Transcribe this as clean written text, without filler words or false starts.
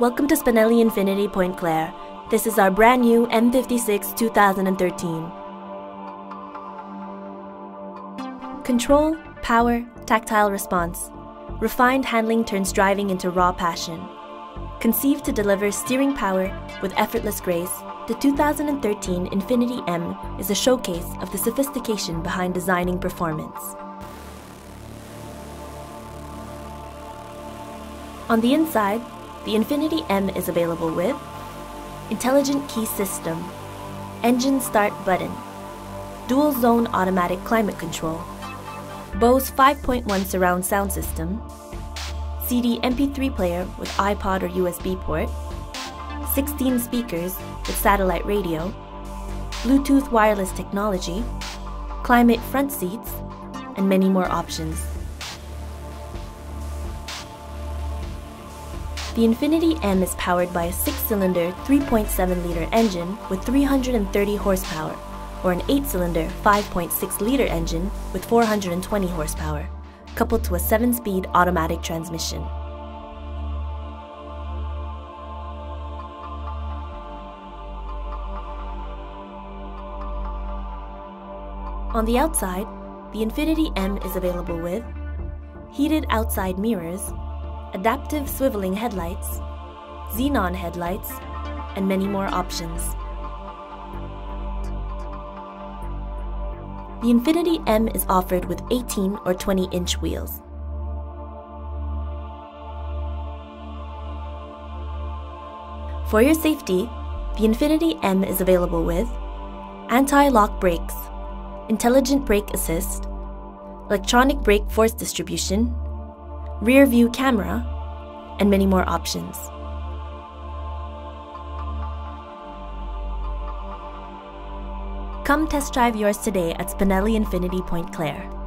Welcome to Spinelli Infiniti Pointe-Claire. This is our brand new M56 2013. Control, power, tactile response. Refined handling turns driving into raw passion. Conceived to deliver steering power with effortless grace, the 2013 Infiniti M is a showcase of the sophistication behind designing performance. On the inside, the Infiniti M is available with intelligent key system, engine start button, dual zone automatic climate control, Bose 5.1 surround sound system, CD MP3 player with iPod or USB port, 16 speakers with satellite radio, Bluetooth wireless technology, climate front seats, and many more options. The Infiniti M is powered by a 6-cylinder 3.7-liter engine with 330 horsepower, or an 8-cylinder 5.6-liter engine with 420 horsepower, coupled to a 7-speed automatic transmission. On the outside, the Infiniti M is available with heated outside mirrors, adaptive swiveling headlights, xenon headlights, and many more options. The Infiniti M is offered with 18 or 20-inch wheels. For your safety, the Infiniti M is available with anti-lock brakes, intelligent brake assist, electronic brake force distribution, rear view camera, and many more options. Come test drive yours today at Spinelli Infiniti Pointe-Claire.